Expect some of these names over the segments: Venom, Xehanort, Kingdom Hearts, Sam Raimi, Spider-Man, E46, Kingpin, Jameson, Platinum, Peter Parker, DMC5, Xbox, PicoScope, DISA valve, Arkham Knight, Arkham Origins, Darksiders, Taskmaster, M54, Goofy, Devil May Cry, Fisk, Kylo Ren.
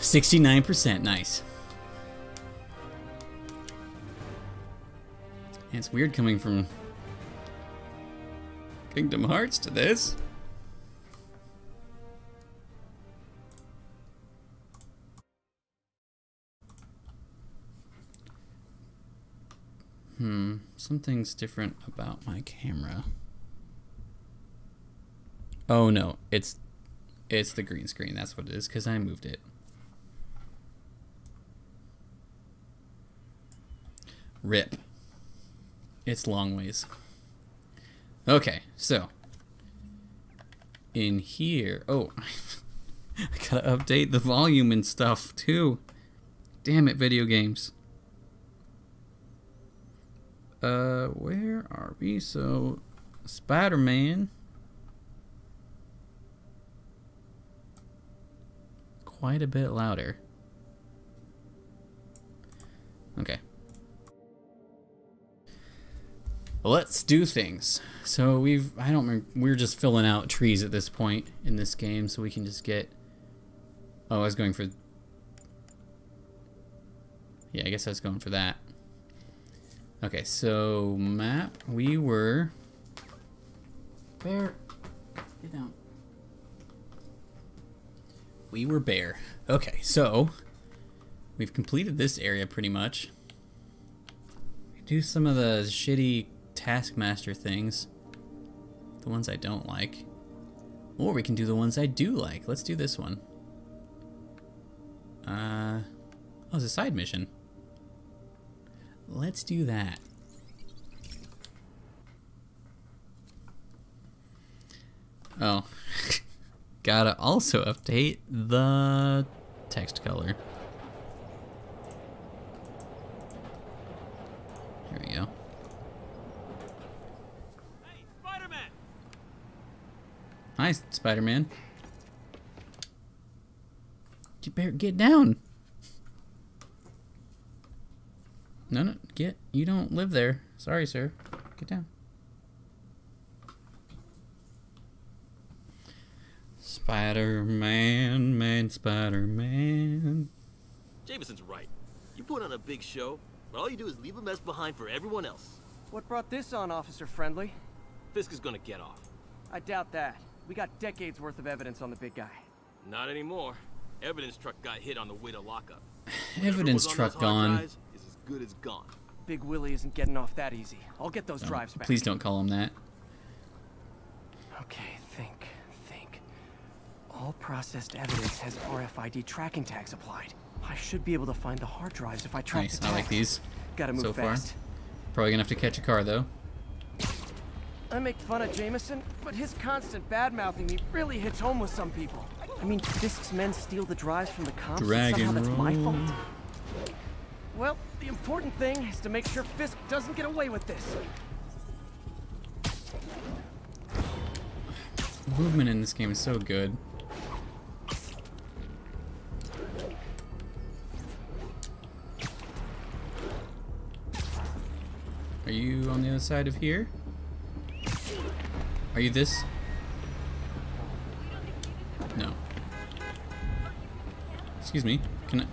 69%, nice. And it's weird coming from Kingdom Hearts to this. Something's different about my camera. Oh no, it's the green screen, that's what it is, because I moved it. RIP. It's long ways. Okay, so in here, oh, I gotta update the volume and stuff too. Damn it, video games. Where are we? So, Spider-Man. Quite a bit louder. Okay. Let's do things. So we're just filling out trees at this point in this game, so we can just get, oh, I was going for, yeah, I guess I was going for that. Okay, so map, we were, bear, get down. We were bear. Okay, so we've completed this area pretty much. We do some of the shitty Taskmaster things, the ones I don't like, or we can do the ones I do like. Let's do this one. Oh, it's a side mission. Let's do that. Oh, gotta also update the text color. Here we go. Hey, Spider-Man! Hi, Spider-Man. You better get down. No, no, get, you don't live there. Sorry, sir. Get down. Spider-Man, man, Spider-Man. Jameson's right. You put on a big show, but all you do is leave a mess behind for everyone else. What brought this on, Officer Friendly? Fisk is gonna get off. I doubt that. We got decades worth of evidence on the big guy. Not anymore. Evidence truck got hit on the way to lockup. Evidence truck gone. Good is gone. Big Willie isn't getting off that easy. I'll get those drives back. Please don't call him that. Okay, think. All processed evidence has RFID tracking tags applied. I should be able to find the hard drives if I track the tags. I like these. Gotta move so fast. Far. Probably gonna have to catch a car though. I make fun of Jameson, but his constant bad-mouthing me really hits home with some people. I mean, Fisk's men steal the drives from the cops and somehow that's my fault. Well, the important thing is to make sure Fisk doesn't get away with this. Movement in this game is so good. Are you on the other side of here? Are you this? No. Excuse me. Can I?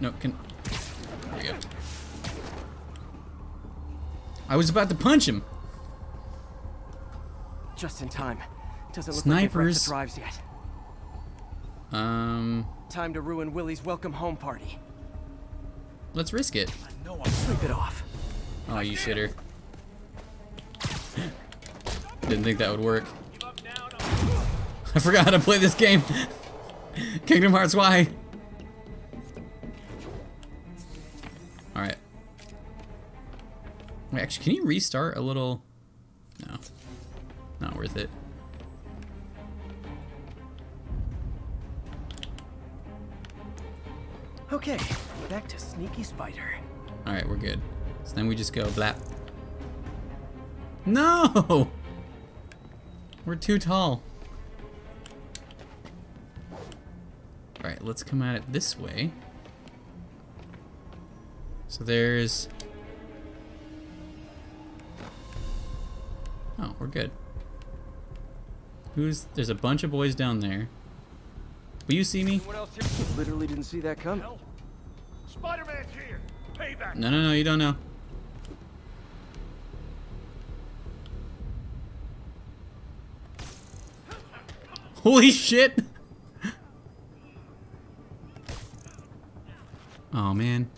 No, can... There we go. I was about to punch him. Just in time. Doesn't look like the drives yet. Time to ruin Willie's welcome home party. Let's risk it. Sleep it off. Oh, you shitter! Didn't think that would work. I forgot how to play this game. Kingdom Hearts Y. Wait, actually, can you restart a little? No, not worth it. Okay, back to Sneaky Spider. All right, we're good. So then we just go blap. No, we're too tall. All right, let's come at it this way. So there's. Oh, we're good. There's a bunch of boys down there. Will you see me? Literally didn't see that coming. Spider-Man's here. Payback. No, no, no, you don't know. Holy shit! Oh man.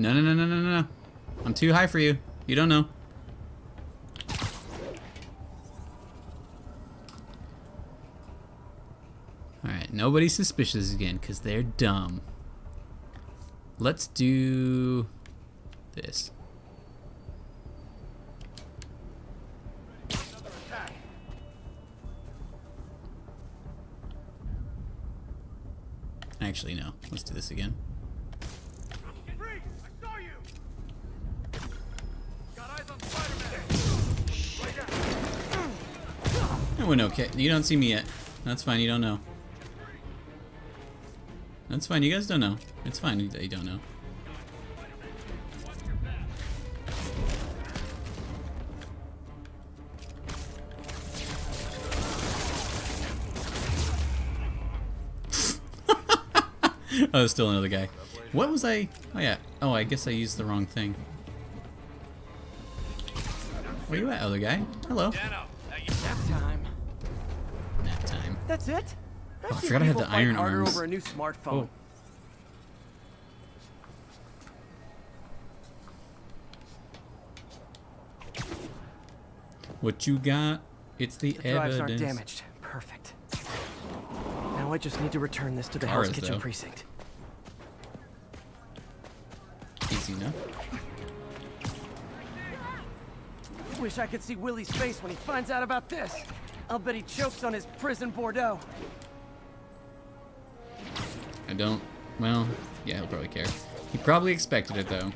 No, no, no, no, no, no, no. I'm too high for you. You don't know. Alright, nobody's suspicious again, because they're dumb. Let's do this. Actually, no. Let's do this again. Went okay. You don't see me yet. That's fine. You don't know. That's fine. You guys don't know. It's fine. You don't know. Oh, there's still another guy. What was I? Oh yeah. Oh, I guess I used the wrong thing. Where you at, other guy? Hello. That's it? That's oh, I forgot I had the iron arms. Over a new smartphone. Oh. What you got? It's the evidence. Drives aren't damaged. Perfect. Now I just need to return this to the Hell's Kitchen precinct. Easy enough. Wish I could see Willie's face when he finds out about this. I'll bet he chokes on his prison Bordeaux. I don't... Well, yeah, he'll probably care. He probably expected it, though.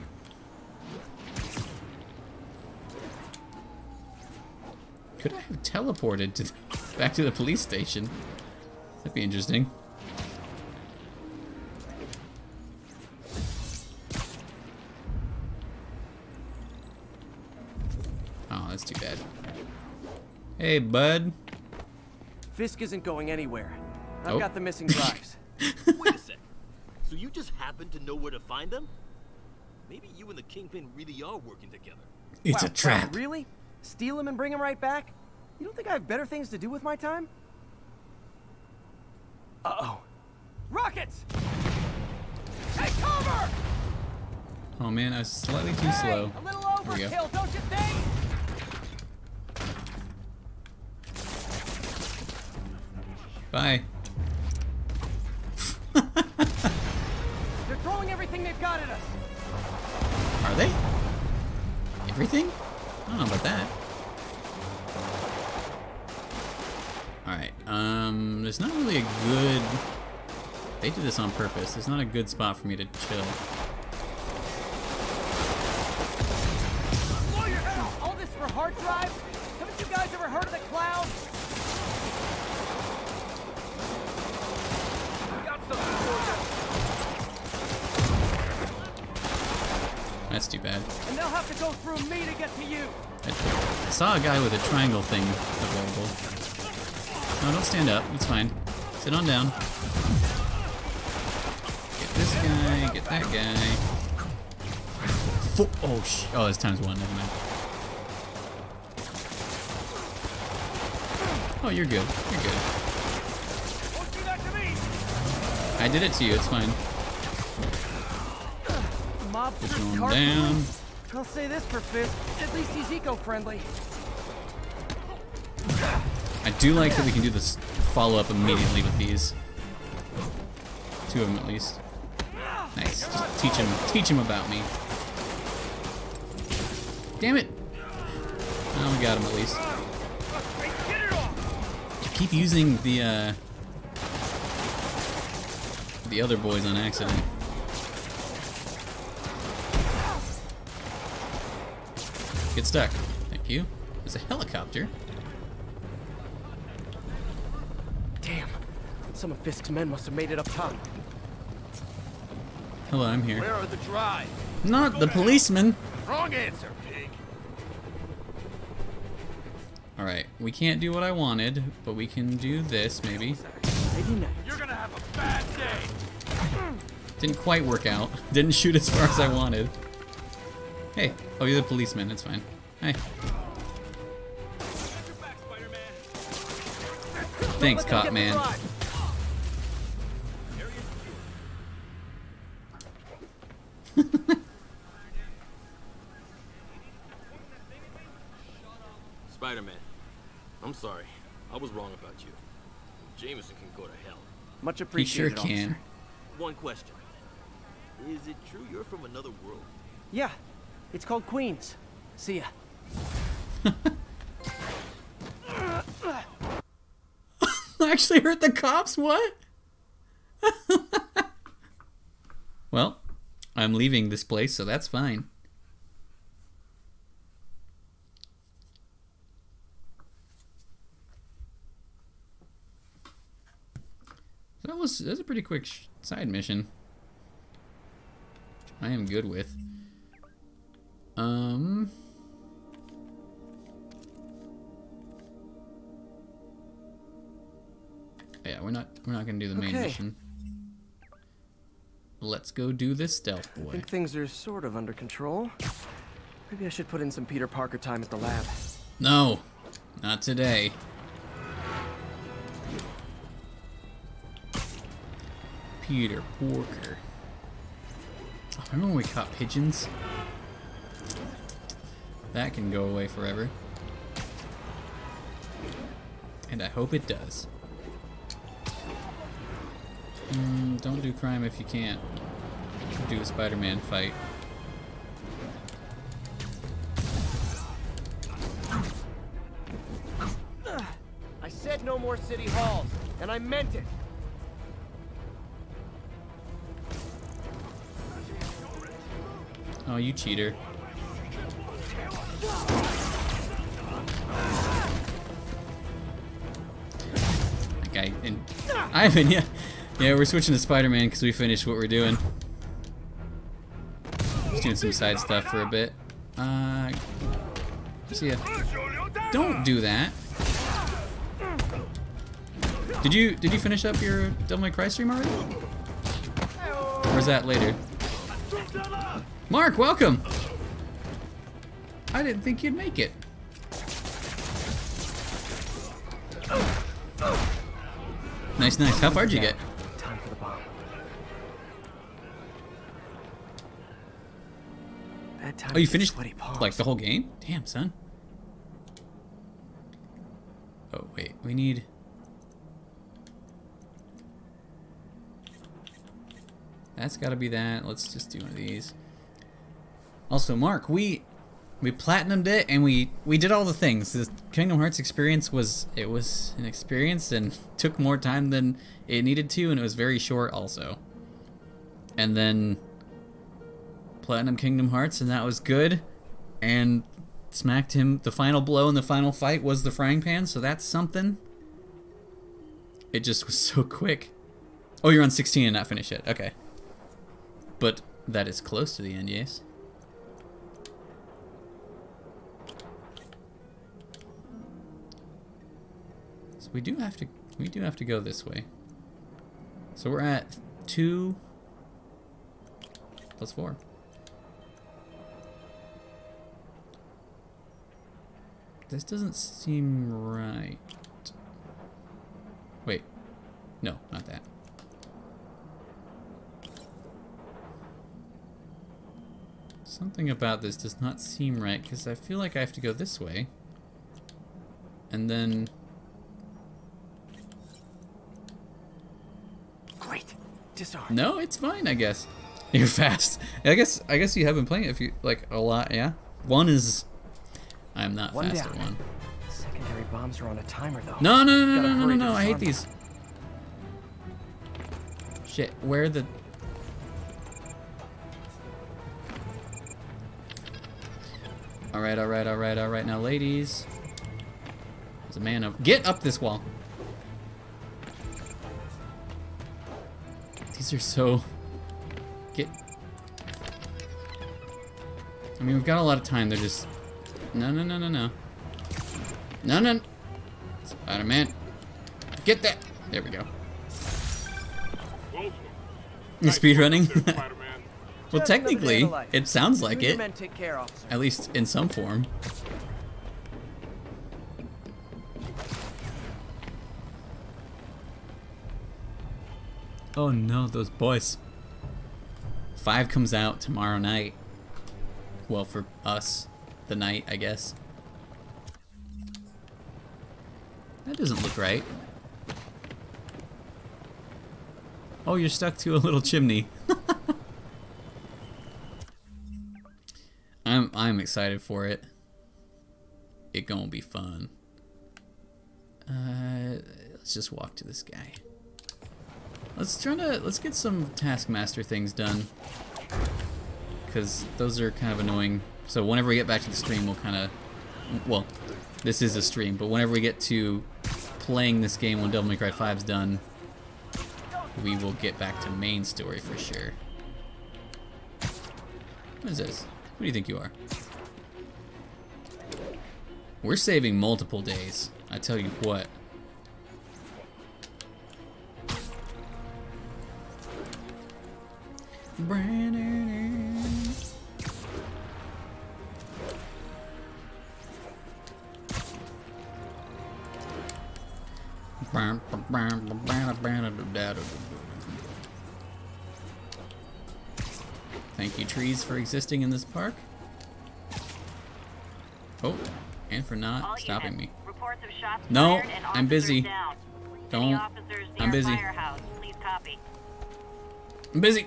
Could I have teleported to back to the police station? That'd be interesting. Oh, that's too bad. Hey, bud. Fisk isn't going anywhere. I've got the missing drives. Wait a sec. So you just happen to know where to find them? Maybe you and the Kingpin really are working together. It's a trap. Really? Steal them and bring them right back? You don't think I have better things to do with my time? Uh-oh. Rockets! Take cover! Oh, man, I was slightly too slow. A little overkill, don't you think? Bye. They're throwing everything they've got at us. Are they? Everything? I don't know about that. Alright, there's not really a good... They did this on purpose. There's not a good spot for me to chill. All this for hard drive? Haven't you guys ever heard of the cloud? That's too bad. And they'll have to go through me to get to you. I saw a guy with a triangle thing available. No, don't stand up. It's fine. Sit on down. Get this guy. Get that guy. Oh, sh. Oh, it's ×1. Never mind. Oh, you're good. You're good. I did it to you, it's fine. Just going down. I'll say this for Fisk. At least he's eco-friendly. I do like that we can do this follow-up immediately with these. Two of them at least. Nice. Just teach him about me. Damn it! Oh, we got him at least. I keep using the other boys on accident. Get stuck. Thank you. There's a helicopter. Damn. Some of Fisk's men must have made it up top. Hello, I'm here. Where are the drives? Not the policeman. Wrong answer, pig. All right, We can't do what I wanted, but we can do this, maybe. You're gonna have a bad day. Didn't quite work out. Didn't shoot as far as I wanted. Hey. Oh, you're the policeman. It's fine. Hey. Thanks, cop man. Spider-Man, I'm sorry. I was wrong about you. Jameson can go to hell. Much appreciated, officer. He sure can. One question. Is it true you're from another world? Yeah. It's called Queens. See ya. Actually hurt the cops? What? Well, I'm leaving this place, so that's fine. That was a pretty quick side mission. I am good with. Yeah, we're not gonna do the main mission. Let's go do this stealth boy. I think things are sort of under control. Maybe I should put in some Peter Parker time at the lab. No, not today. Peter Parker. Oh, remember when we caught pigeons? That can go away forever. And I hope it does. Don't do crime if you can't do a Spider-Man fight. I said no more city halls, and I meant it. Oh, you cheater. Okay, and Ivan, yeah. Yeah, we're switching to Spider-Man because we finished what we're doing. Just doing some side stuff for a bit. See ya. Don't do that. Did you finish up your Devil May Cry stream already? Or is that later? Mark, welcome! I didn't think you'd make it. Nice, nice. How far'd you get? Oh, you finished like the whole game? Damn, son. Oh wait, we need. That's got to be that. Let's just do one of these. Also, Mark, we platinumed it and we did all the things. The Kingdom Hearts experience was an experience and took more time than it needed to, and it was very short also. And then Platinum Kingdom Hearts, and that was good, and smacked him. The final blow in the final fight was the frying pan, so that's something. It just was so quick. Oh, you're on 16 and not finished yet. Okay, but that is close to the end, yes. So we do have to go this way. So we're at 2 + 4. This doesn't seem right. Wait. No, not that. Something about this does not seem right, because I feel like I have to go this way. And then... Great. Disarm. No, it's fine, I guess. You're fast. I guess you have been playing it if you, like, a lot, yeah? One is... I'm not fast at one. Secondary bombs are on a timer though. No, I hate these. Shit, where the... Alright, now ladies. There's a man up. Get up this wall! These are so... Get... I mean, we've got a lot of time, they're just... No. Spider-Man. Get that. There we go. You speedrunning? Well, technically, it sounds like it. At least in some form. Oh no, those boys. 5 comes out tomorrow night. Well, for us, the night, I guess. That doesn't look right. Oh, you're stuck to a little chimney. I'm excited for it. It gonna be fun. Let's just walk to this guy. Let's get some Taskmaster things done, because those are kind of annoying. So whenever we get back to the stream, we'll kind of, well, this is a stream, but whenever we get to playing this game when Devil May Cry 5's done, we will get back to main story for sure. What is this? Who do you think you are? We're saving multiple days, I tell you what. Thank you, trees, for existing in this park. Oh, and for not stopping me. No, I'm busy. Don't. I'm busy. I'm busy.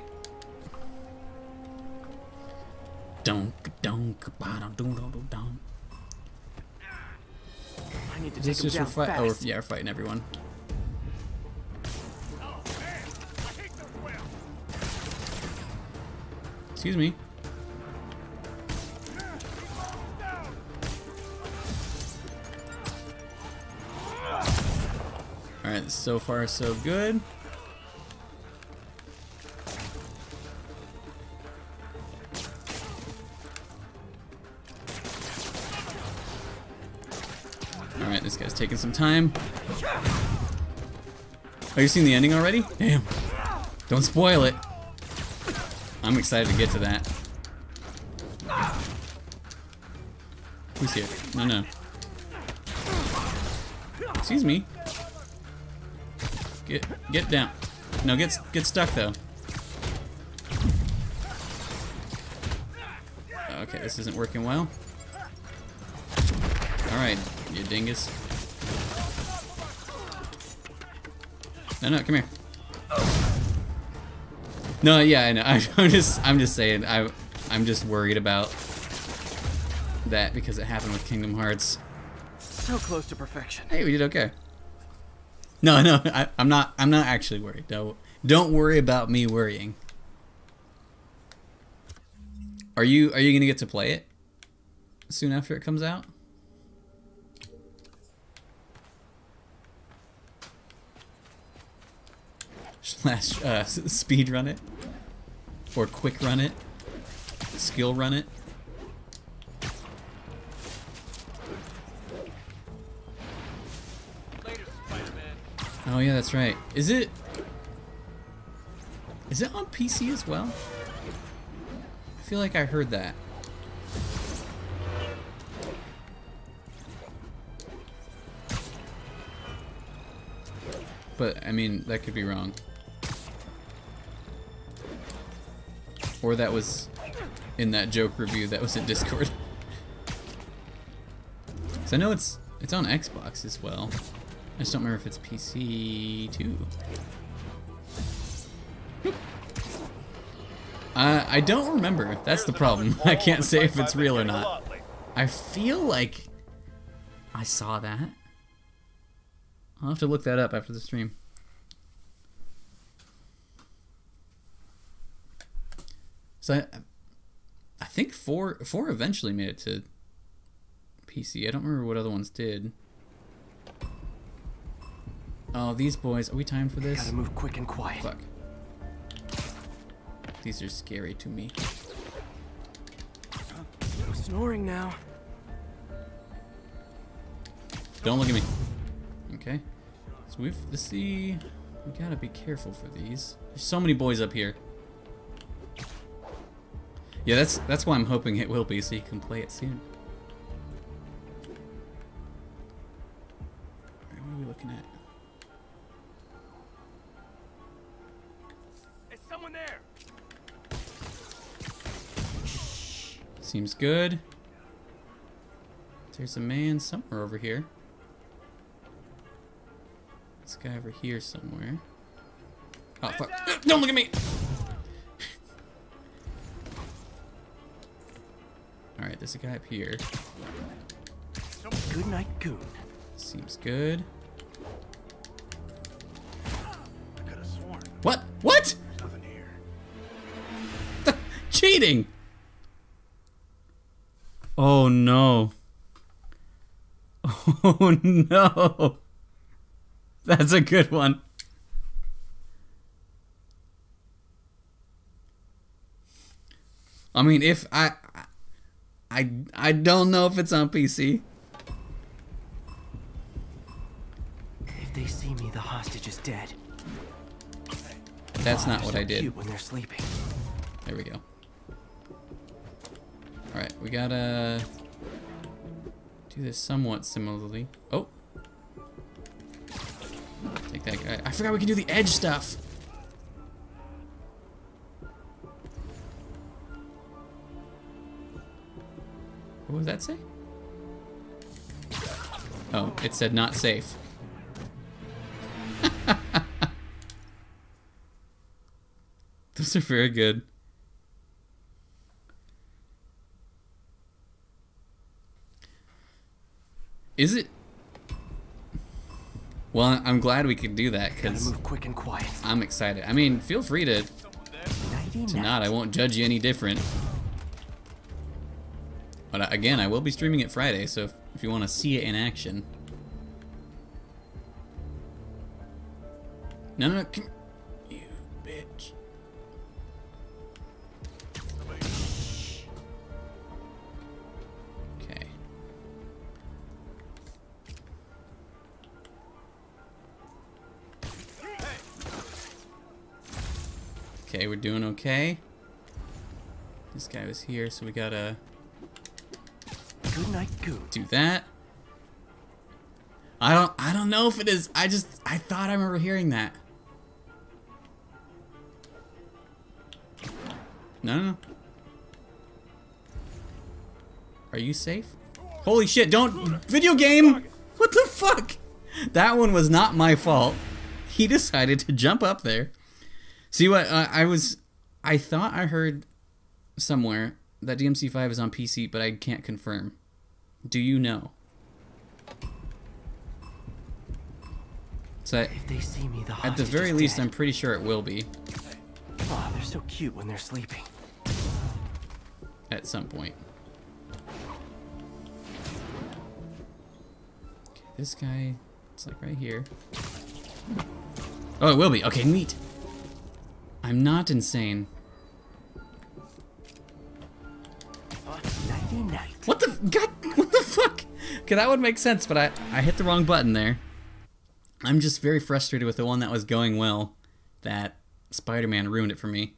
Donk. I need to take him down fast. Oh, yeah, we're fighting everyone. Excuse me. All right, so far so good. Alright, this guy's taking some time. Oh, you've seen the ending already? Damn. Don't spoil it. I'm excited to get to that. Who's here? No. Excuse me. Get down. No, get stuck though. Okay, this isn't working well. Alright, you dingus. No, come here. No, yeah, I know. I'm just saying. I'm just worried about that because it happened with Kingdom Hearts. So close to perfection. Hey, we did okay. No, I'm not actually worried. Don't worry about me worrying. Are you gonna get to play it soon after it comes out? Slash speed run it, or quick run it, skill run it. Later, Spider-Man. Oh yeah, that's right. Is it on PC as well? I feel like I heard that. But I mean, that could be wrong. Or that was in that joke review that was in Discord. So I know it's on Xbox as well. I just don't remember if it's PC too. I don't remember. That's the problem. I can't say if it's real or not. I feel like I saw that. I'll have to look that up after the stream. So I think four eventually made it to PC. I don't remember what other ones did. Oh, these boys. Are we timed for this? Gotta move quick and quiet. Fuck. These are scary to me. No snoring now. Don't look at me. Okay. So we've to see. We gotta be careful for these. There's so many boys up here. Yeah, that's why I'm hoping it will be, so you can play it soon. Alright, what are we looking at? Is someone there? Shh. Seems good. There's a man somewhere over here. This guy over here somewhere. Oh fuck! Don't look at me. All right, there's a guy up here. Good night, goon. Seems good. I could have sworn. What? What? There's nothing here. Cheating. Oh no. Oh no. That's a good one. I mean, if I don't know if it's on PC. If they see me, the hostage is dead. That's not what I did. When they're sleeping. There we go. All right, we gotta do this somewhat similarly. Oh. Take that guy. I forgot we can do the edge stuff. What did that say? Oh, it said not safe. Those are very good. Is it? Well, I'm glad we could do that because I'm excited. I mean, feel free to not. I won't judge you any different. But again, I will be streaming it Friday, so if you want to see it in action. No, no, no. Come, you bitch. Okay. Okay, we're doing okay. This guy was here, so we gotta... Good night, goo. Do that. I don't know if it is. I thought I remember hearing that. No, no, no. Are you safe? Holy shit, don't video game! What the fuck? That one was not my fault. He decided to jump up there. See what I thought I heard somewhere that DMC5 is on PC, but I can't confirm. Do you know? So if they see me, the at the very least, I'm pretty sure it will be. Oh, they're so cute when they're sleeping. At some point. Okay, this guy, it's like right here. Oh, it will be. Okay, neat. I'm not insane. What the god? What the fuck? Okay, that would make sense, but I hit the wrong button there. I'm just very frustrated with the one that was going well, that Spider-Man ruined it for me.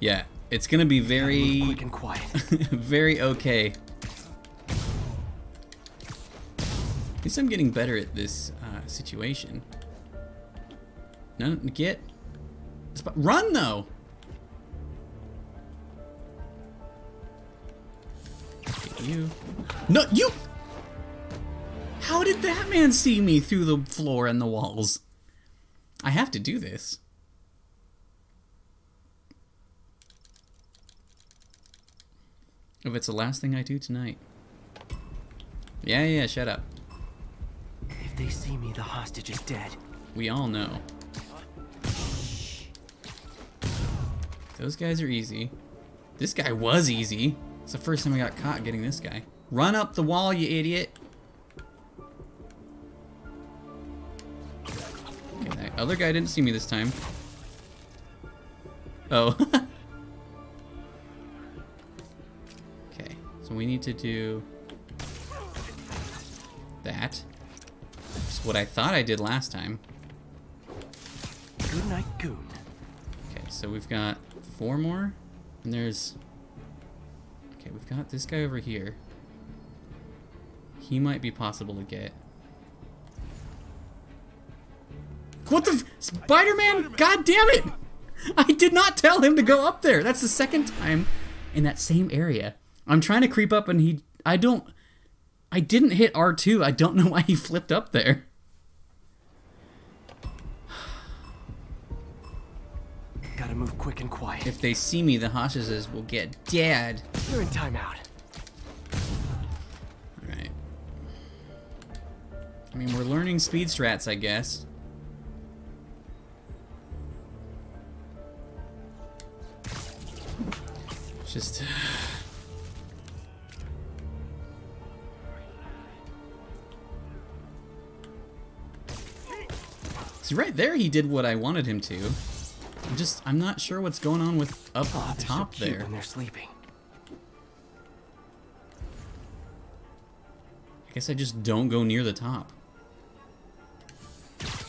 Yeah, it's gonna be very quick and quiet. Very okay. At least I'm getting better at this situation. No, get. Run though. Get you. No, you. How did that man see me through the floor and the walls? I have to do this. If it's the last thing I do tonight. Yeah, yeah, shut up. If they see me, the hostage is dead. We all know. Those guys are easy. This guy was easy. It's the first time I got caught getting this guy. Run up the wall, you idiot. Okay, that other guy didn't see me this time. Oh. Okay, so So we need to do that. That's what I thought I did last time. Good night, goon. Okay, so we've got 4 more, and there's... Okay, we've got this guy over here. He might be possible to get. What the f— Spider-Man? God damn it! I did not tell him to go up there. That's the second time in that same area. I'm trying to creep up and he... I didn't hit R2. I don't know why he flipped up there. Gotta move quick and quiet. If they see me, the hostages will get dead. You're in timeout. Alright. I mean, we're learning speed strats, I guess. Just... See, right there he did what I wanted him to. I'm not sure what's going on with up on top there. When they're sleeping. I guess I just don't go near the top.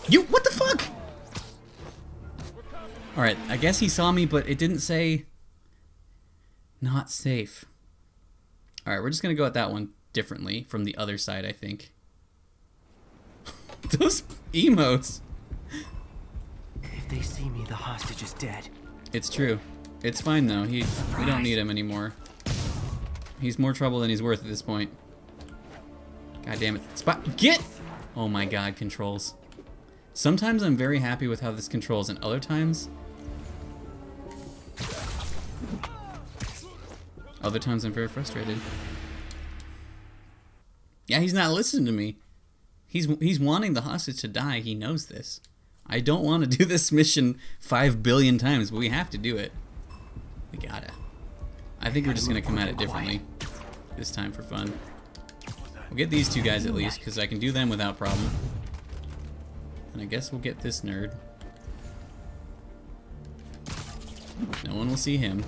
You, what the fuck? Alright, I guess he saw me, but it didn't say... Not safe. Alright, we're just gonna go at that one differently from the other side, I think. Those emotes! If they see me, the hostage is dead. It's true. It's fine though. We don't need him anymore. He's more trouble than he's worth at this point. God damn it. Get! Oh my god, controls. Sometimes I'm very happy with how this controls, and other times... Other times I'm very frustrated. Yeah, he's not listening to me. He's wanting the hostage to die. He knows this. I don't want to do this mission 5 billion times, but we have to do it. We gotta. I think we're just gonna come at it differently this time for fun. We'll get these two guys at least, because I can do them without problem. And I guess we'll get this nerd. No one will see him.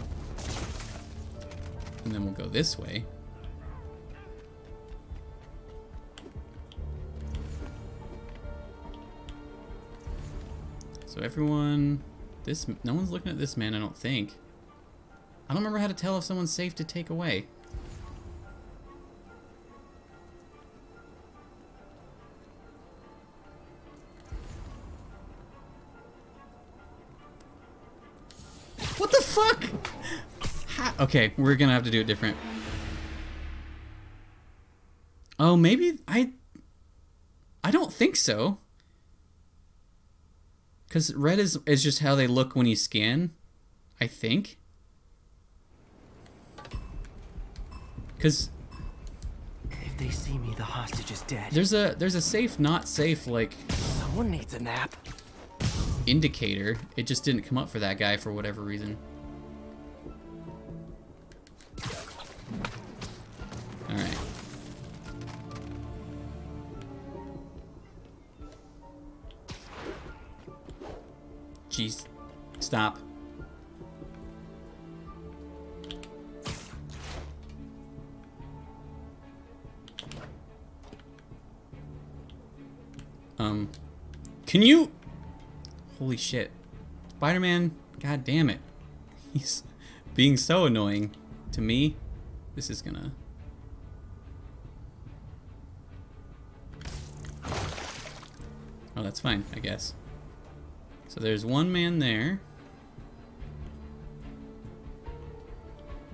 And then we'll go this way. So everyone, no one's looking at this man, I don't think. I don't remember how to tell if someone's safe to take away. What the fuck? Okay, we're gonna have to do it different. Oh, maybe I don't think so. Cause red is just how they look when you scan, I think. Cause if they see me, the hostage is dead. There's a safe, not safe, like someone needs a nap indicator. It just didn't come up for that guy for whatever reason. Alright. Jeez. Stop. Can you? Holy shit. Spider-Man, god damn it. He's being so annoying to me. This is gonna... Oh, that's fine, I guess. So there's one man there.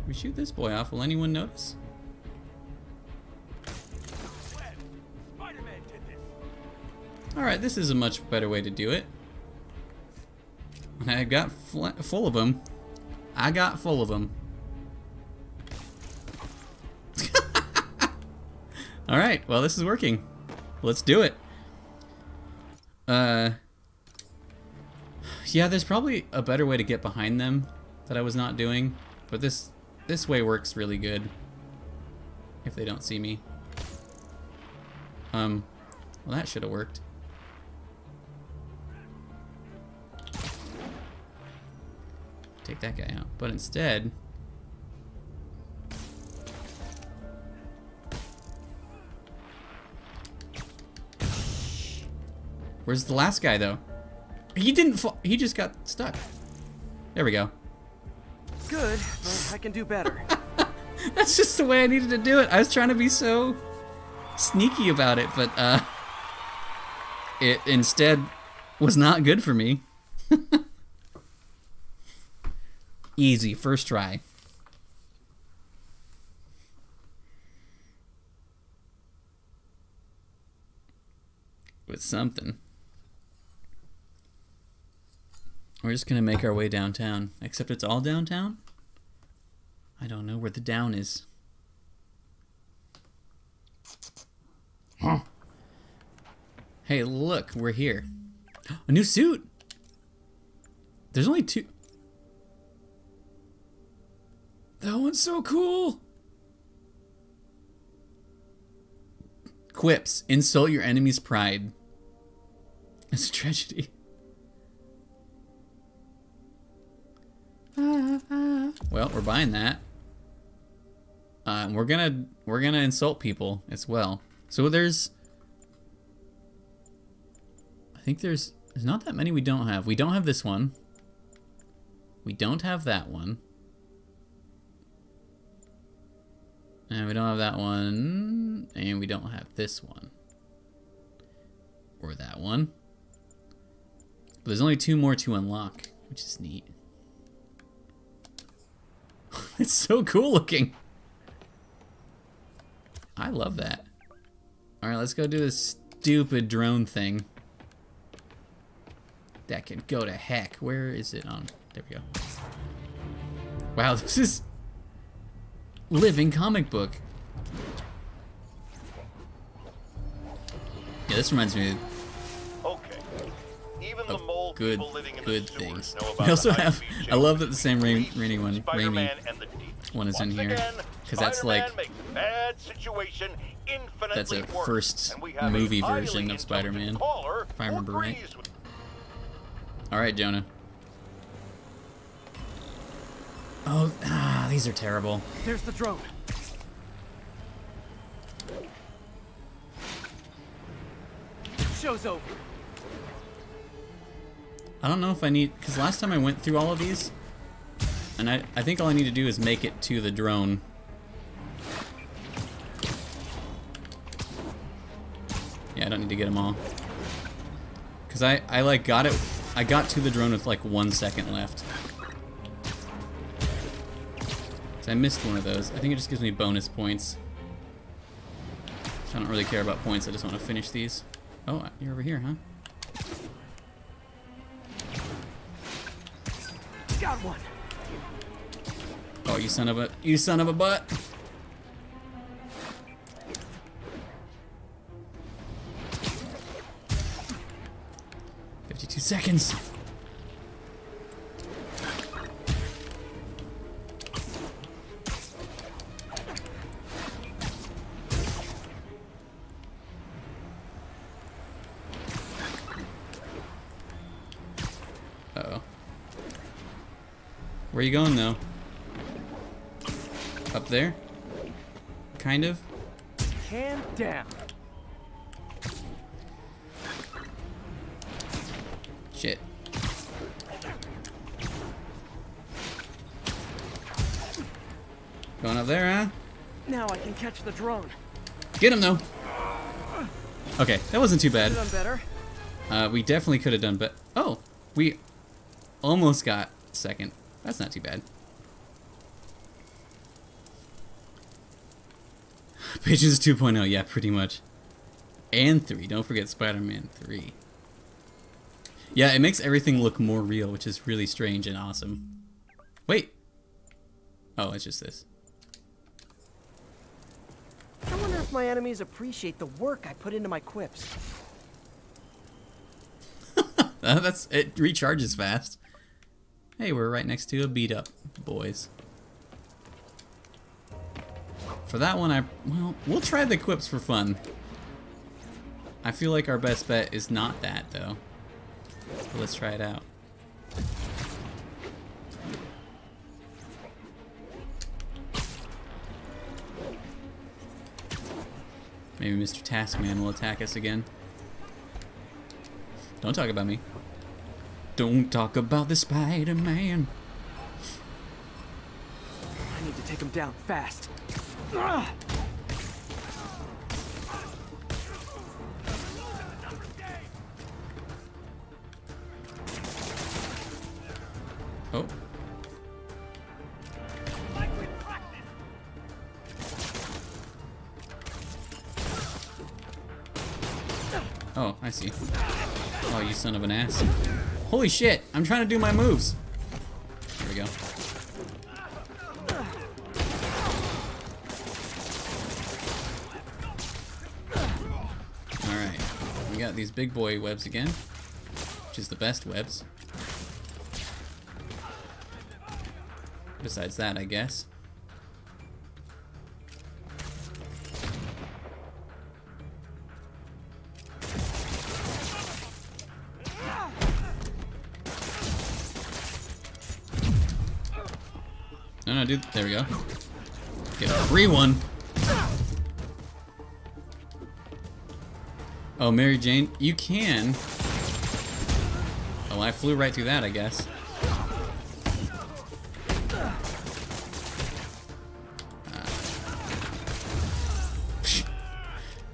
We shoot this boy off. Will anyone notice? Spider-Man did this. All right, this is a much better way to do it. And I got full of them. I got full of them. All right. Well, this is working. Let's do it. Yeah, there's probably a better way to get behind them that I was not doing, but this way works really good if they don't see me. Well, that should have worked. Take that guy out, but instead Where's the last guy, though? He didn't fall. He just got stuck. There we go. Good, but I can do better. That's just the way I needed to do it. I was trying to be so sneaky about it, but it instead was not good for me. Easy, first try. With something. We're just gonna make our way downtown. Except it's all downtown? I don't know where the down is. Huh. Hey, look, we're here. A new suit! There's only two. That one's so cool! Quips. Insult your enemy's pride. It's a tragedy. Well, we're buying that. We're gonna insult people as well. So there's, I think there's not that many we don't have. We don't have this one. We don't have that one. And we don't have that one. And we don't have this one. Or that one. But there's only two more to unlock, which is neat. It's so cool looking. I love that. Alright, let's go do this stupid drone thing. That can go to heck. Where is it on? There we go. Wow, this is living comic book. Yeah, this reminds me. Okay. Even the mole good, people living in good the things. Know about I also have. I love that the Sam Raimi one is in here because that's like that's a first movie version of Spider-Man, if I remember right. All right, Jonah. Oh, these are terrible. There's the drone. Show's over. I don't know if I need, because last time I went through all of these, and I think all I need to do is make it to the drone. Yeah, I don't need to get them all. Because I like got it, I got to the drone with like 1 second left. So I missed one of those. I think it just gives me bonus points. So I don't really care about points, I just want to finish these. Oh, you're over here, huh? Got one. Oh, you son of a butt. Seconds. Uh-oh. Where are you going though? Up there? Kind of? Hand down. Shit. Going up there, huh? Now I can catch the drone. Get him though. Okay, that wasn't too bad. We definitely could have done better. Oh, we almost got second. That's not too bad. Pigeons 2.0, yeah, pretty much. And 3. Don't forget Spider-Man 3. Yeah, it makes everything look more real, which is really strange and awesome. Wait. Oh, it's just this. I wonder if my enemies appreciate the work I put into my quips. That's it. Recharges fast. Hey, we're right next to a beat up, boys. For that one, we'll try the quips for fun. I feel like our best bet is not that though. But let's try it out. Maybe Mr. Taskman will attack us again. Don't talk about me. Don't talk about the Spider-Man. I need to take him down fast. Ugh. Oh. Oh, I see. Oh, you son of an ass. Holy shit, I'm trying to do my moves. There we go. Alright, we got these big boy webs again, which is the best webs. Besides that, I guess. No, no, dude. There we go. Get a free one. Oh, Mary Jane, you can. Oh, I flew right through that, I guess.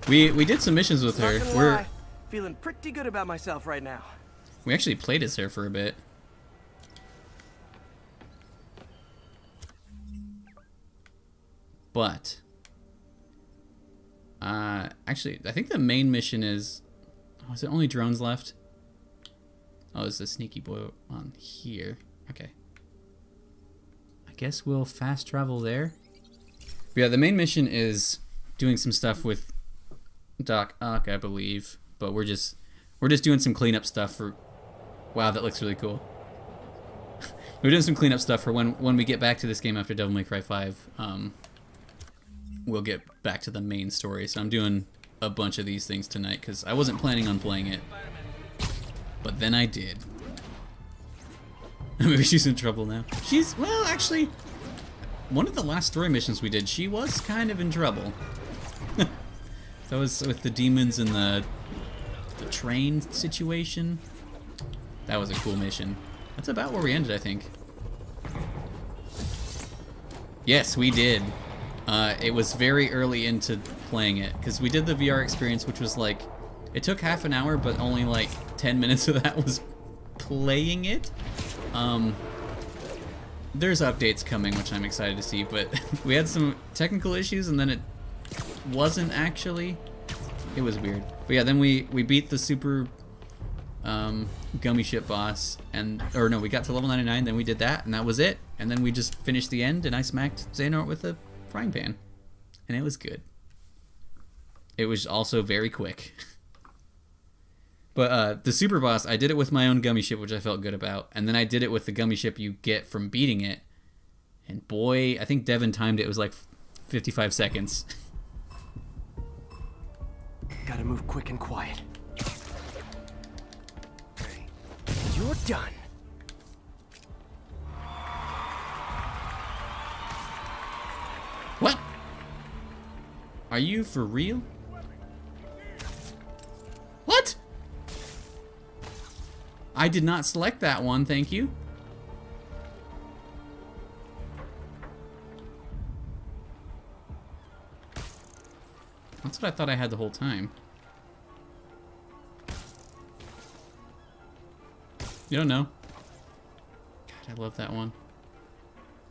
We did some missions with her. We're feeling pretty good about myself right now. We actually played as her for a bit. But actually I think the main mission is, oh, is it only drones left? Oh, there's a sneaky boy on here. Okay. I guess we'll fast travel there. But yeah, the main mission is doing some stuff with Doc Ock, I believe, but we're just doing some cleanup stuff for. Wow, that looks really cool. We're doing some cleanup stuff for when we get back to this game after Devil May Cry 5. We'll get back to the main story. So I'm doing a bunch of these things tonight because I wasn't planning on playing it, but then I did. Maybe she's in trouble now. She's, well, actually, one of the last story missions we did, she was kind of in trouble. That was with the demons and the train situation. That was a cool mission. That's about where we ended, I think. Yes, we did. It was very early into playing it, because we did the VR experience, which was like, it took half an hour, but only like 10 minutes of that was playing it. There's updates coming, which I'm excited to see, but we had some technical issues, and then it wasn't actually. It was weird. But yeah, then we beat the super gummy ship boss, and or no, we got to level 99, then we did that, and that was it. And then we just finished the end, and I smacked Xehanort with a frying pan. And it was good. It was also very quick. But the super boss, I did it with my own gummy ship, which I felt good about, and then I did it with the gummy ship you get from beating it. And boy, I think Devin timed it, it was like 55 seconds. Gotta move quick and quiet. You're done. What? Are you for real? What? I did not select that one, thank you. That's what I thought I had the whole time. You don't know. God, I love that one.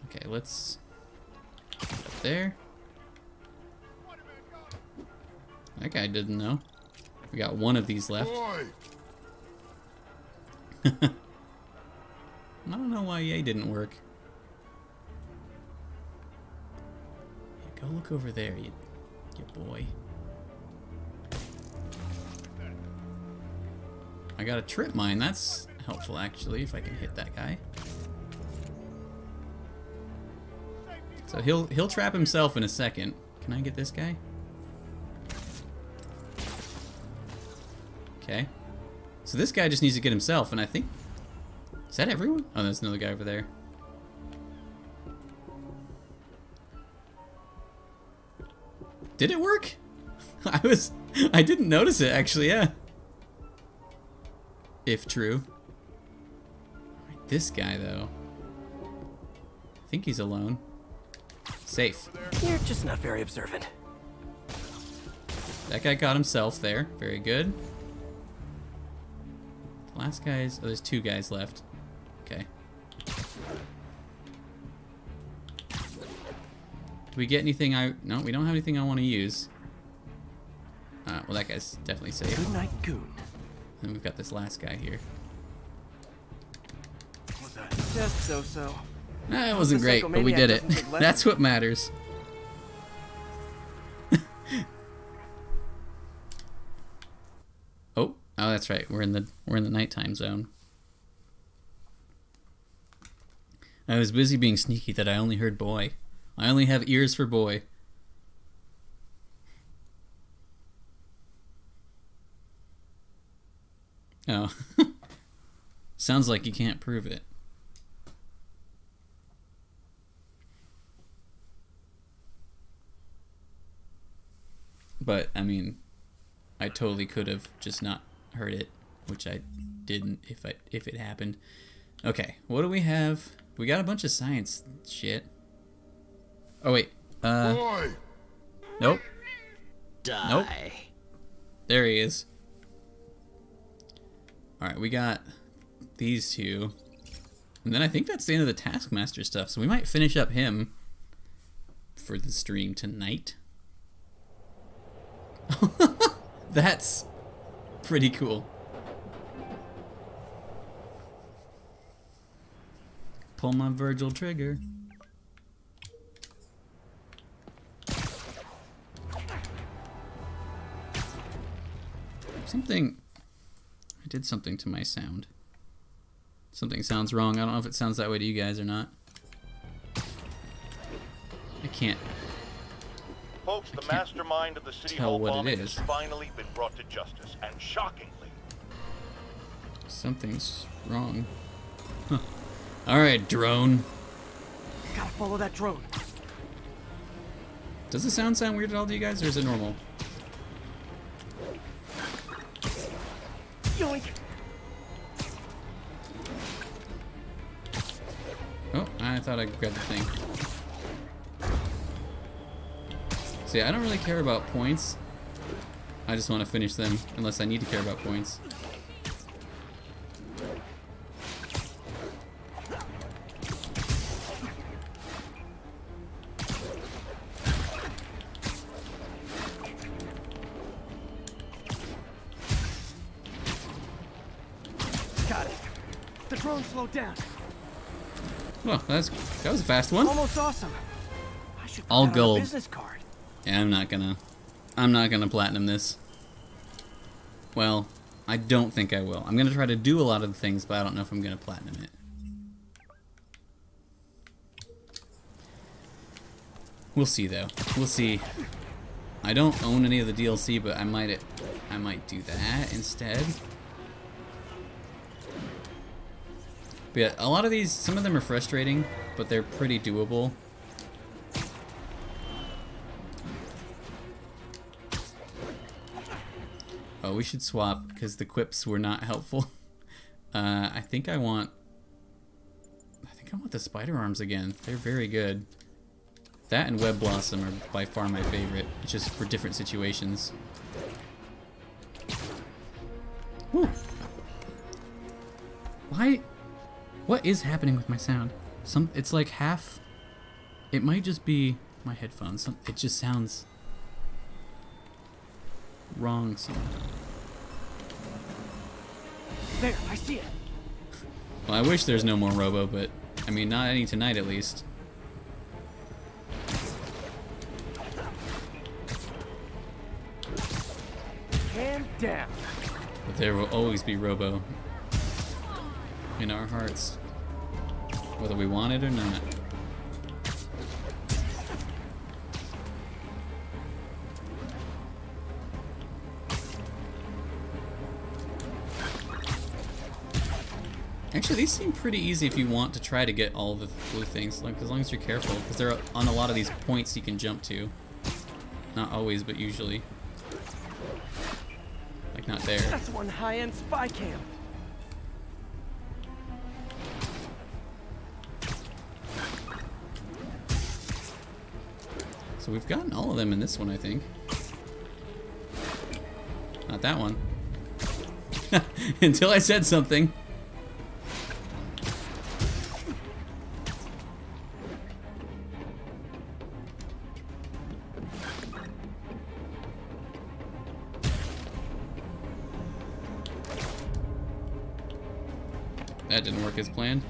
Okay, let's get up there. That guy didn't know. We got one of these left. I don't know why yay didn't work. Yeah, go look over there, you boy. I got a trip mine, that's helpful actually, if I can hit that guy. So he'll trap himself in a second. Can I get this guy? Okay. So this guy just needs to get himself, and I think, is that everyone? Oh, there's another guy over there. Did it work? I didn't notice it actually, yeah. if true. This guy, though, I think he's alone. Safe. You're just not very observant. That guy got himself there. Very good. The last guy is... Oh, there's two guys left. Okay. Do we get anything I... No, we don't have anything I want to use. Well, that guy's definitely safe. Good night, goon. And we've got this last guy here. Just so-so. Nah, it wasn't great, but we did it. That's what matters. Oh, that's right. We're in the nighttime zone. I was busy being sneaky that I only heard boy. I only have ears for boy. Oh. Sounds like you can't prove it. But, I mean, I totally could have just not heard it, which I didn't if it happened. Okay, what do we have? We got a bunch of science shit. Oh, wait. Boy. Nope. Die. Nope. There he is. Alright, we got these two. And then I think that's the end of the Taskmaster stuff, so we might finish up him for the stream tonight. That's pretty cool. Pull my Virgil trigger. Something... I did something to my sound. Something sounds wrong. I don't know if it sounds that way to you guys or not. I can't... Folks, the mastermind of the City Hall bombing has finally been brought to justice, and shockingly. Something's wrong. Huh. Alright, drone. Gotta follow that drone. Does the sound weird at all to you guys, or is it normal? Yoink. Oh, I thought I grabbed the thing. See, I don't really care about points. I just want to finish them, unless I need to care about points. Got it. The drone slowed down. Well, that was a fast one. Almost awesome. I should put that on a business card. Yeah, I'm not gonna platinum this. Well, I don't think I will. I'm gonna try to do a lot of the things, but I don't know if I'm gonna platinum it. We'll see though. We'll see. I don't own any of the DLC, but I might do that instead. But yeah, a lot of these, some of them are frustrating, but they're pretty doable. Oh, we should swap because the quips were not helpful. I think I want the spider arms again. They're very good. That and Web Blossom are by far my favorite, just for different situations. Woo. Why? What is happening with my sound? It's like half. It might just be my headphones. It just sounds wrong sound. There, I see it. Well, I wish there's no more Robo, but I mean, not any tonight at least. And down. But there will always be Robo in our hearts, whether we want it or not. Actually, these seem pretty easy if you want to try to get all the blue things, like, as long as you're careful, because they're on a lot of these points you can jump to. Not always, but usually. Like, not there. That's one high-end spy cam. So we've gotten all of them in this one, I think. Not that one. Until I said something. That didn't work as planned.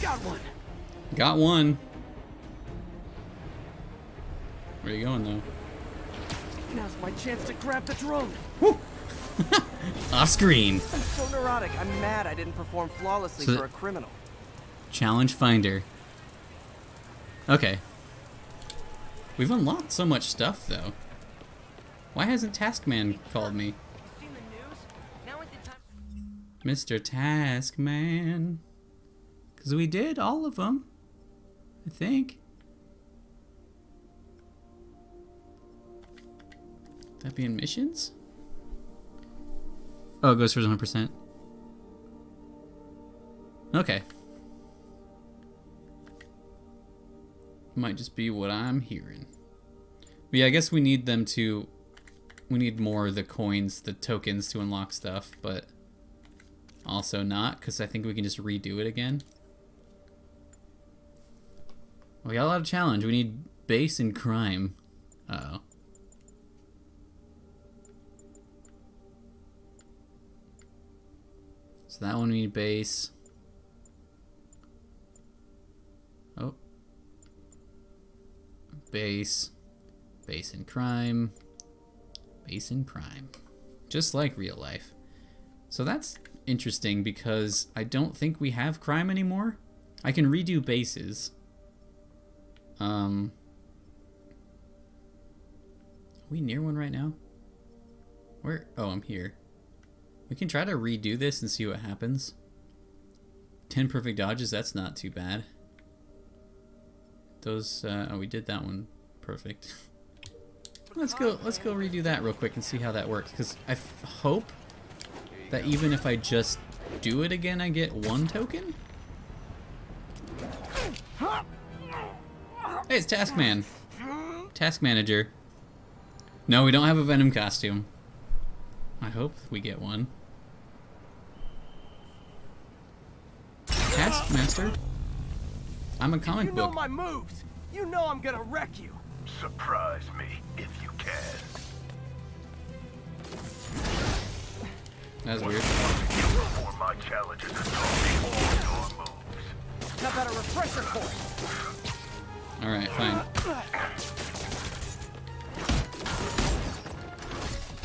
Got one. Got one. Where are you going, though? Now's my chance to grab the drone. Woo! Off screen. I'm so neurotic. I'm mad I didn't perform flawlessly for a criminal. Challenge finder. Okay. We've unlocked so much stuff, though. Why hasn't Taskman called me? Mr. Taskman. Because we did all of them. I think. That being missions? Oh, it goes for 100%. Okay. Might just be what I'm hearing. But yeah, I guess we need them to... We need more of the coins, the tokens to unlock stuff, but also not, because I think we can just redo it again. We got a lot of challenge. We need base and crime. Uh-oh. So that one we need base. Oh. Base. Base and crime. Base and crime, just like real life. So that's interesting because I don't think we have crime anymore. I can redo bases. Are we near one right now? Where? Oh, I'm here. We can try to redo this and see what happens. 10 perfect dodges, that's not too bad. Those, oh, we did that one perfect. Let's go redo that real quick and see how that works, because I hope that even if I just do it again, I get one token? Hey, it's Taskman. Task Manager. No, we don't have a Venom costume. I hope we get one. Taskmaster? I'm a comic book. You know my moves. You know I'm gonna wreck you. Surprise me if you can. That's weird. My challenges and all your moves. Not that a refresher course. All right, fine.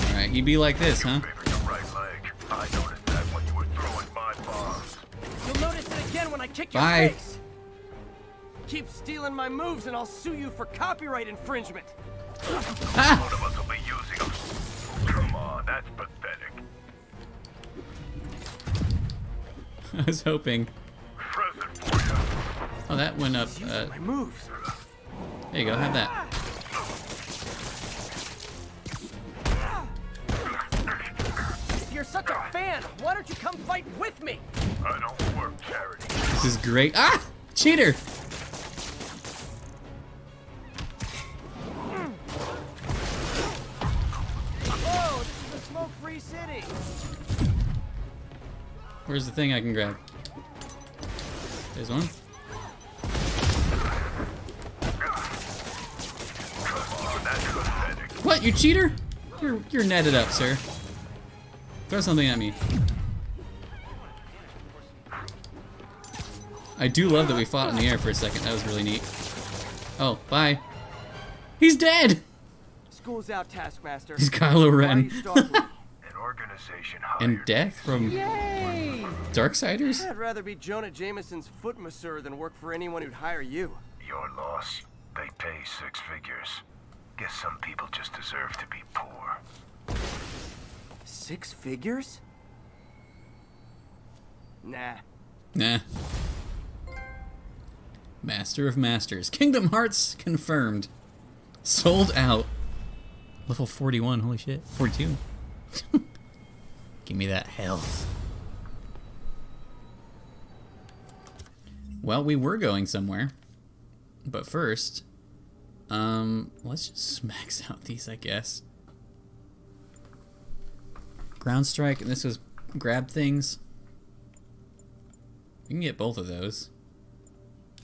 All right, he'd be like this, huh? You'll notice it again when I kick your face. Keep stealing my moves and I'll sue you for copyright infringement. Ah. One of us will be using them. Come on, that's pathetic. I was hoping. Oh, that went up. My moves. There you go, have that. If you're such a fan, why don't you come fight with me? I don't work charity. This is great. Ah! Cheater! Where's the thing I can grab? There's one. What, you cheater? You're netted up, sir. Throw something at me. I do love that we fought in the air for a second. That was really neat. Oh, bye. He's dead! School's out, Taskmaster. He's Kylo Ren. And death from Darksiders? I'd rather be Jonah Jameson's foot masseur than work for anyone who'd hire you. Your loss. They pay 6 figures. Guess some people just deserve to be poor. 6 figures? Nah. Nah. Master of Masters. Kingdom Hearts confirmed. Sold out. Level 41, holy shit. 42. Give me that health. Well, we were going somewhere. But first, let's just max out these, I guess. Ground strike, and this was grab things. You can get both of those.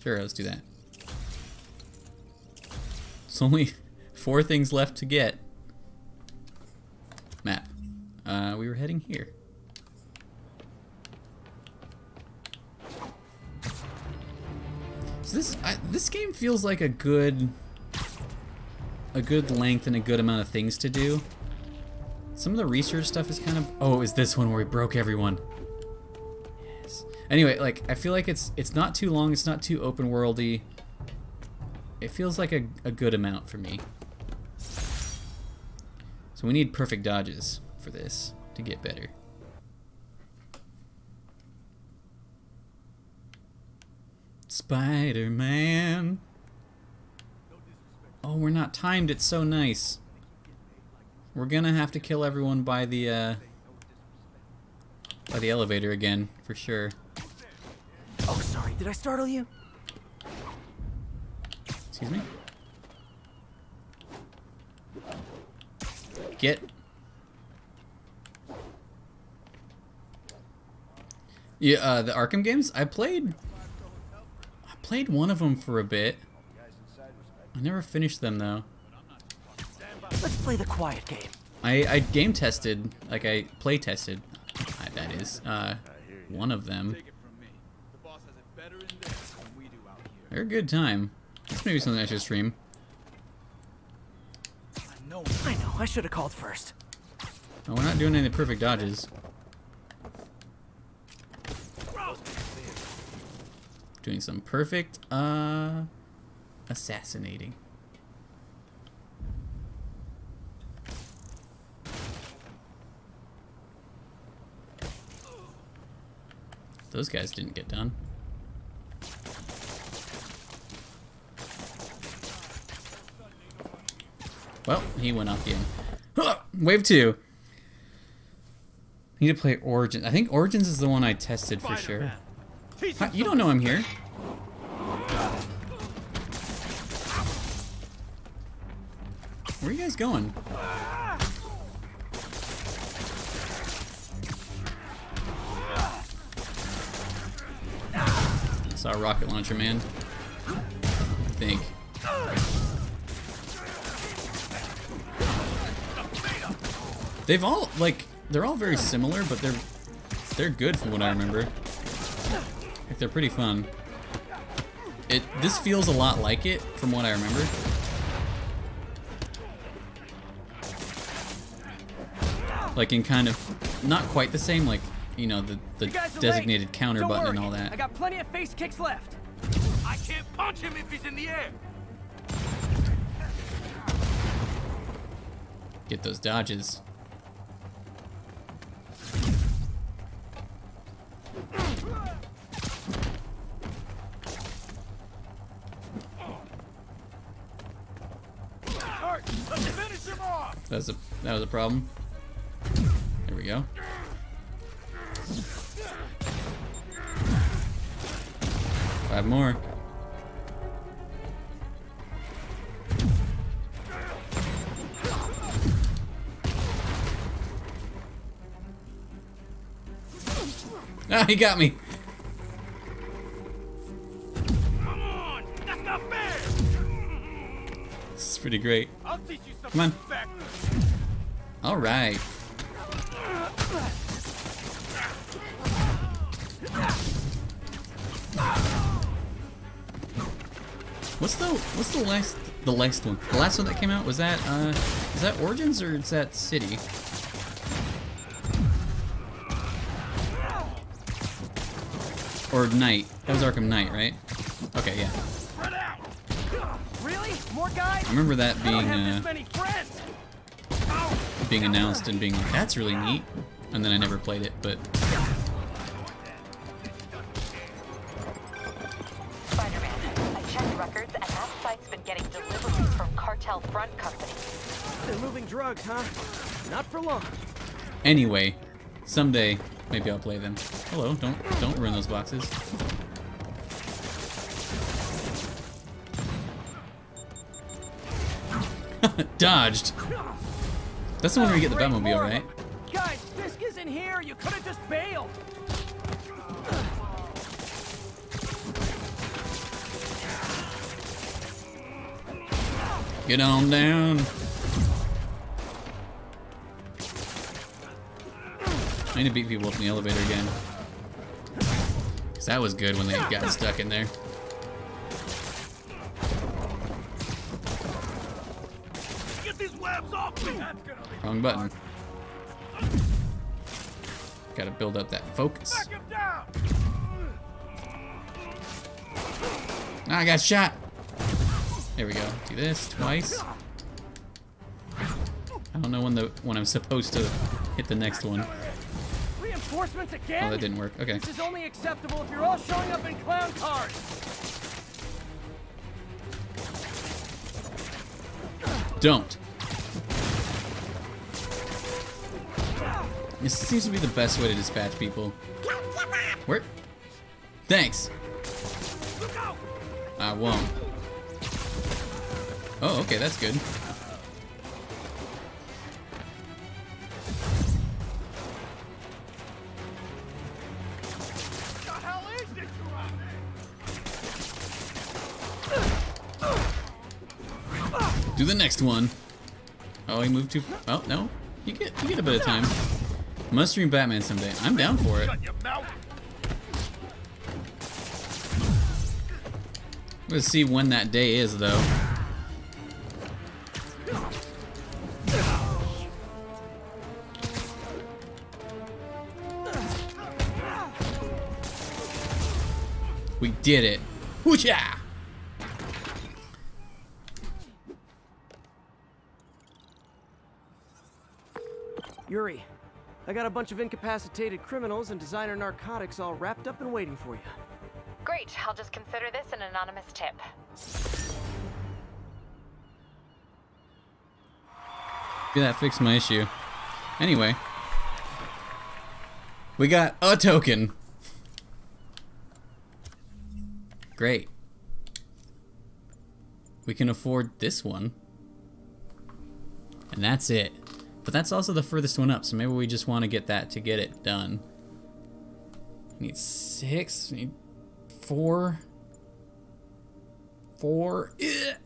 Sure, let's do that. It's only 4 things left to get. Map. We were heading here. So this game feels like a good length and a good amount of things to do. Some of the research stuff is kind of... Oh, it was this one where we broke everyone. Yes. Anyway, like, I feel like it's not too long, it's not too open-worldy. It feels like a good amount for me. So we need perfect dodges for this to get better. Spider-Man. Oh, we're not timed, it's so nice. We're gonna have to kill everyone by the elevator again, for sure. Oh, sorry, did I startle you? Excuse me? Get. Yeah, the Arkham games? I played one of them for a bit. I never finished them, though. Let's play the quiet game. I game tested, like I play tested, that is, one of them. They're a good time. That's maybe something I should stream. I know, I should have called first. No, we're not doing any perfect dodges. Doing some perfect, assassinating. Those guys didn't get done. Well, he went off the end. Wave 2. Need to play Origins. I think Origins is the one I tested for sure. Huh, you don't know I'm here. Where are you guys going? Saw a rocket launcher, man. I think. They've all, like, they're all very similar, but they're good from what I remember. Like, they're pretty fun. This feels a lot like it from what I remember. Like in kind of, not quite the same, like, you know, the designated counter button and all that. I got plenty of face kicks left. I can't punch him if he's in the air. Get those dodges. That was a problem. There we go. Five more. Ah, he got me. Come on, that's not fair. This is pretty great. I'll teach you something. Come on. All right. What's the last one? The last one that came out, was that is that Origins or is that City? Or Knight. That was Arkham Knight, right? Okay, yeah. Really? More guys? I remember that being announced and being like, that's really neat. And then I never played it, but front company. They're moving drugs, huh? Not for long. Anyway, someday maybe I'll play them. Hello, don't ruin those boxes. Dodged. That's the one where you get the Batmobile, right? Guys, Fisk isn't here. You could have just bailed. Get on down. I need to beat people up in the elevator again. Cause that was good when they got stuck in there. Get these webs off me. Wrong button. Gotta build up that focus. Ah, I got shot. There we go. Do this twice. I don't know when I'm supposed to hit the next one. Reinforcements again? Oh, that didn't work. Okay. This is only acceptable if you're all showing up in clown cars. Don't. This seems to be the best way to dispatch people. Where? Thanks. I won't. Oh, okay, that's good. Do the next one. Oh, he moved too. Oh no, you get a bit of time. Must stream Batman someday. I'm down for it. Let's see when that day is, though. We did it. Woo-cha! Yuri, I got a bunch of incapacitated criminals and designer narcotics all wrapped up and waiting for you. Great, I'll just consider this an anonymous tip. Yeah, that fixed my issue. Anyway, we got a token. Great. We can afford this one. And that's it. But that's also the furthest one up, so maybe we just want to get that to get it done. We need 6, we need 4. 4. Yeah,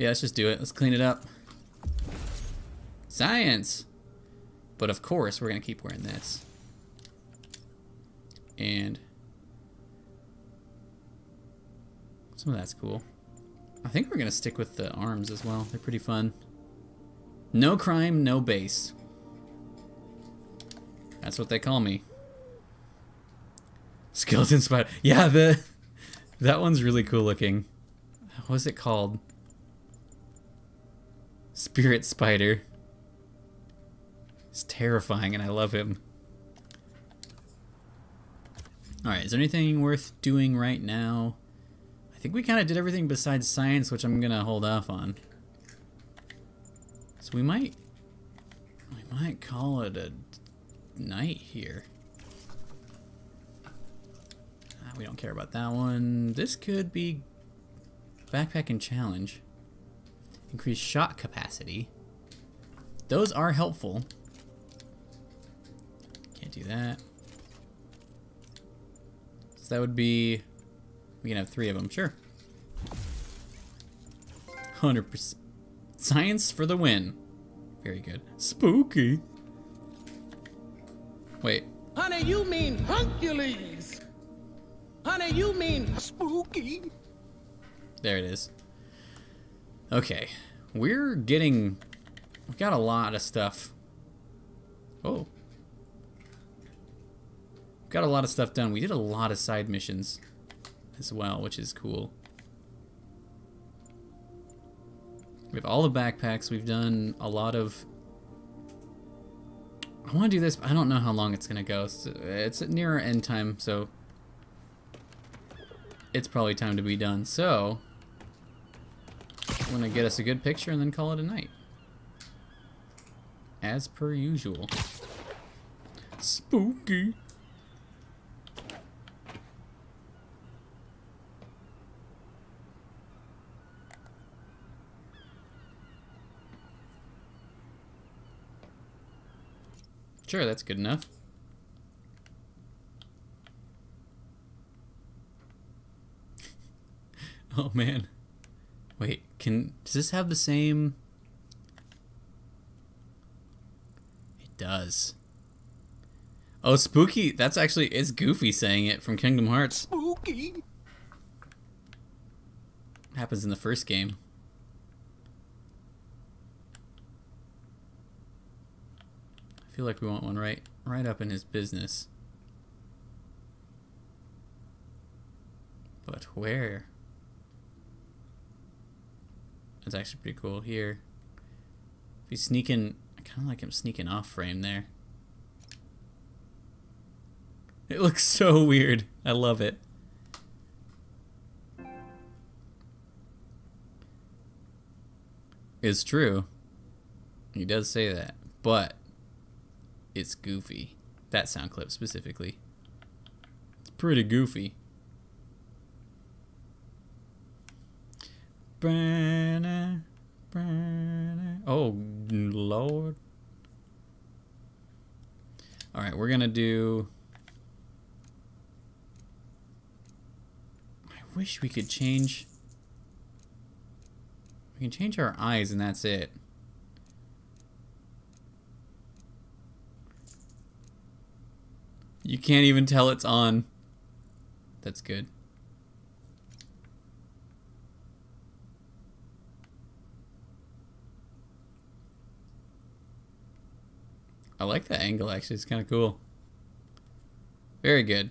let's just do it. Let's clean it up. Science! But of course, we're going to keep wearing this. And some of that's cool. I think we're gonna stick with the arms as well. They're pretty fun. No crime, no base. That's what they call me. Skeleton Spider. Yeah, that one's really cool looking. What's it called? Spirit Spider. It's terrifying and I love him. Alright, is there anything worth doing right now? I think we kind of did everything besides science, which I'm gonna hold off on. So we might call it a night here. We don't care about that one. This could be backpacking challenge. Increase shot capacity. Those are helpful. Can't do that. So that would be. We can have 3 of them, sure. 100%. Science for the win. Very good. Spooky. Wait. Honey, you mean Hercules. Honey, you mean spooky. There it is. Okay. We've got a lot of stuff. Oh. We've got a lot of stuff done. We did a lot of side missions as well, which is cool. We have all the backpacks. We've done a lot of. I want to do this, but I don't know how long it's gonna go. So it's nearer end time, so it's probably time to be done. So I'm gonna get us a good picture and then call it a night, as per usual. Spooky. Sure, that's good enough. Oh man. Wait, does this have the same? It does. Oh, spooky, that's actually, it's Goofy saying it from Kingdom Hearts. Spooky. Happens in the first game. I feel like we want one right up in his business. But where? That's actually pretty cool here. If he's sneaking, I kind of like him sneaking off frame there. It looks so weird. I love it. It's true. He does say that, but it's Goofy. That sound clip specifically. It's pretty goofy. Oh, Lord. All right, we're going to do... I wish we could change... We can change our eyes and that's it. You can't even tell it's on. That's good. I like that angle actually, it's kind of cool. Very good.